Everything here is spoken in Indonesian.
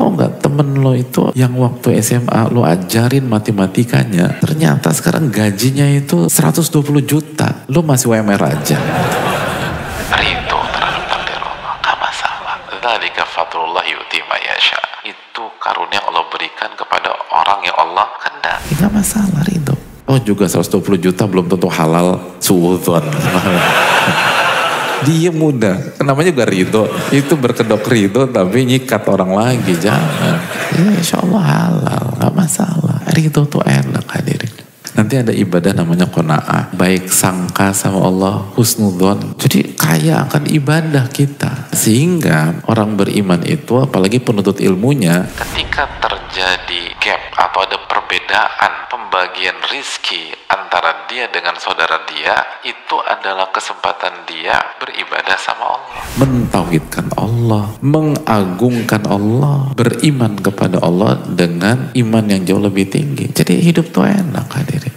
Tahu nggak temen lo itu yang waktu SMA lo ajarin matematikanya, ternyata sekarang gajinya itu 120 juta. Lo masih UMR aja. Rindu terhadap takdir Allah, tak masalah. Dzalika fadlullah yu'tihi man yasha. Itu karunia Allah berikan kepada orang yang Allah kehendaki. Enggak masalah, rindu. Oh juga 120 juta belum tentu halal suudzon. Dia muda, namanya juga ridho. Itu berkedok ridho tapi nyikat orang lagi, jangan. Ya, insya Allah halal, gak masalah. Ridho tuh enak hadirin. Nanti ada ibadah namanya qanaah, baik sangka sama Allah, husnudzon. Jadi kaya akan ibadah kita. Sehingga orang beriman itu, apalagi penuntut ilmunya, ketika terjadi gap atau ada perbedaan pembagian rizki antara dia dengan saudara dia, itu adalah kesempatan dia beribadah sama Allah, mentauhidkan Allah, mengagungkan Allah, beriman kepada Allah dengan iman yang jauh lebih tinggi. Jadi hidup tuh enak hadirin.